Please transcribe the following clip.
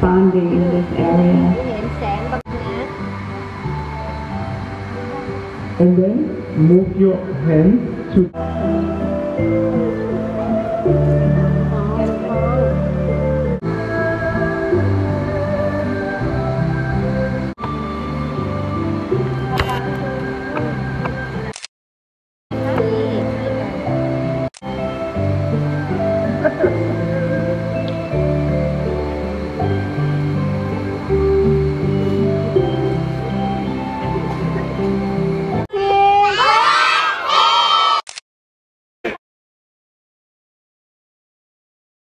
Bonding in this area. And then move your hand to...